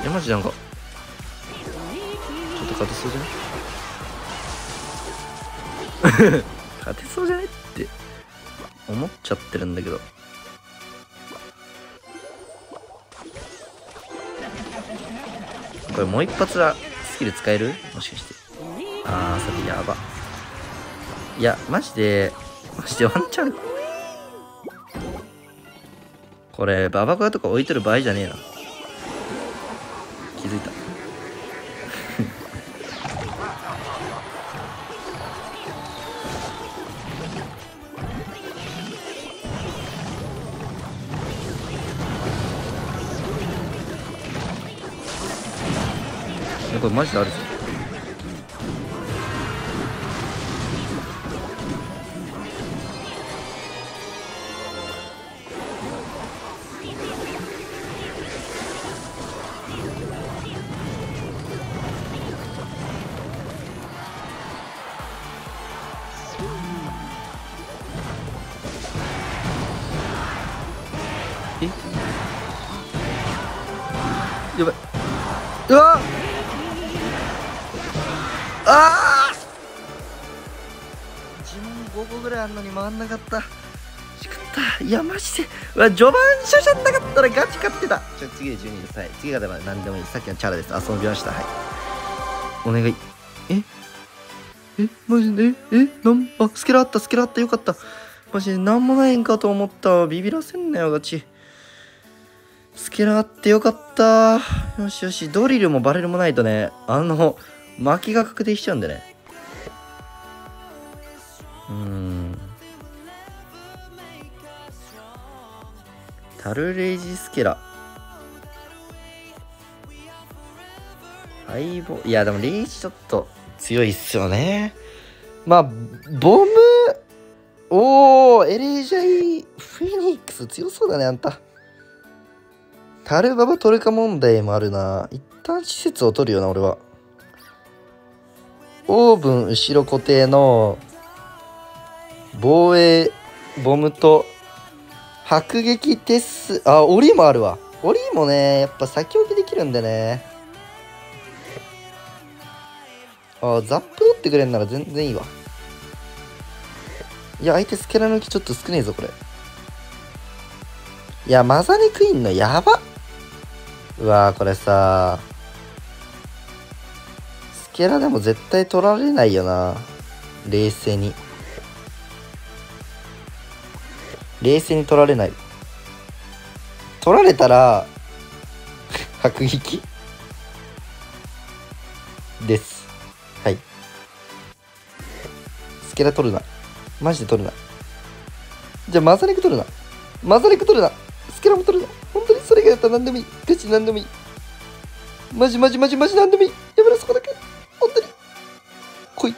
やマジなんかちょっと勝てそうじゃない？勝てそうじゃないって思っちゃってるんだけど、これもう一発はスキル使える？もしかして。ああそれやば。いやマジでワンチャンこれババコヤとか置いてる場合じゃねえな。気づいた。これマジであるぞ。やばい。うわっああ自分5個ぐらいあんのに回んなかった。しくった。いやマジでうわ序盤初戦なかったらガチ勝ってた。じゃ次で12です。はい次がでも何でもいい。さっきのチャラです。遊びました。はいお願い。えマジでなんあスケラあった。スケラあったよかった。マジでなんもないんかと思ったわ。ビビらせんなよガチ。スケラあってよかった。よしよしドリルもバレルもないとね負けが確定しちゃうんでね。タルレイジスケラ相棒。いやでもレイジちょっと強いっすよね。まあボムエレジャイフェニックス強そうだねあんた。タルババトルカ問題もあるな。一旦施設を取るよな俺は。オーブン後ろ固定の防衛ボムと迫撃テスあ檻もあるわ。檻もねやっぱ先置きできるんでね。あザップ取ってくれんなら全然いいわ。いや相手スケラ抜きちょっと少ねえぞこれ。いやマザネクイーンのやばっ。うわこれさスケラでも絶対取られないよな。冷静に取られない。取られたら迫撃ですはい。スケラ取るなマジで取るな。じゃあマザネク取るな。スケラも取るな。本当にそれがやったら何でもいい。ガチ何でもいい。マジ何でもいい。やめろそこだけ本当に来い。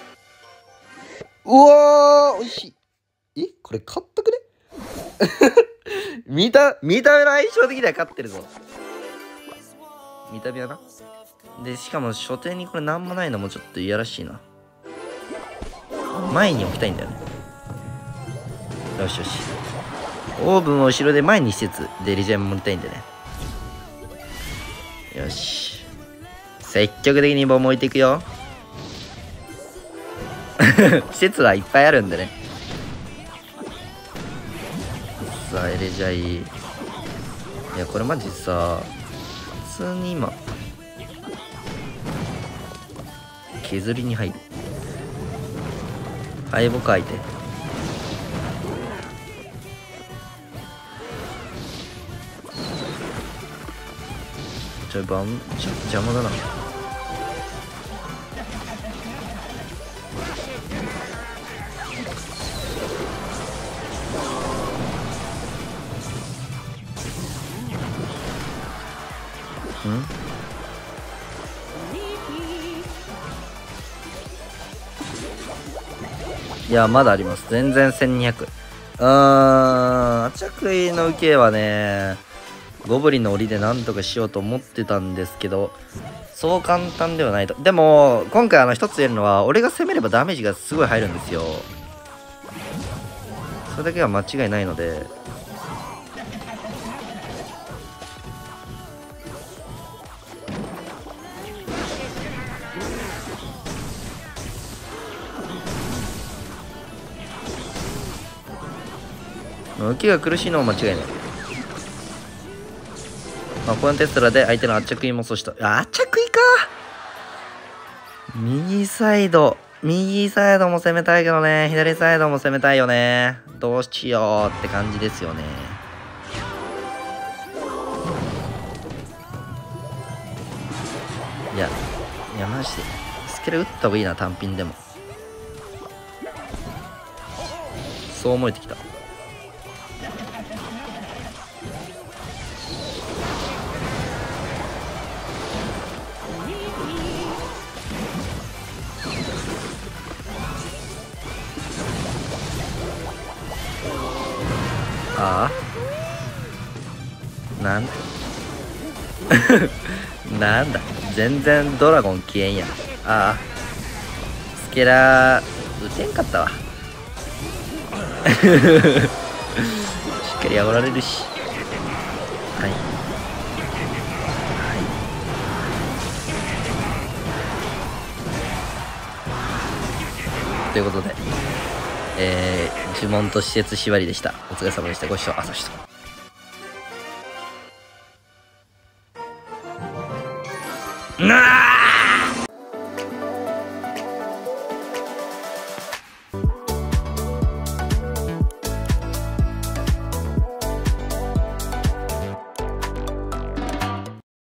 うわーおいしい。これ勝ったくね見た目の相性的には勝ってるぞ。見た目はな。でしかも初手にこれなんもないのもちょっといやらしいな。前に置きたいんだよね。よしよしオーブンを後ろで前に施設でリジェンもりたいんだよね。よし積極的にボム置いていくよ。施設はいっぱいあるんでね。さあエレジャイ。いやこれマジさ普通に今削りに入る。相棒か相手。ちょっと邪魔だな。いや、まだあります。全然1200。アチャクイの受けはね、ゴブリンの檻でなんとかしようと思ってたんですけど、そう簡単ではないと。でも、今回一つ言えるのは、俺が攻めればダメージがすごい入るんですよ。それだけは間違いないので。受けが苦しいのは間違いない。まあ、このテスラで相手の圧着位も阻止した。圧着位か。右サイドも攻めたいけどね、左サイドも攻めたいよね。どうしようって感じですよね。いやマジでスケール打った方がいいな、単品でも。そう思えてきた。ああなんだなんだ、全然ドラゴン消えんや。ああスケラー打てんかったわしっかり煽られるし。はいはい、ということで呪文と施設縛りでした。お疲れ様でした。ご視聴あざした。なあ！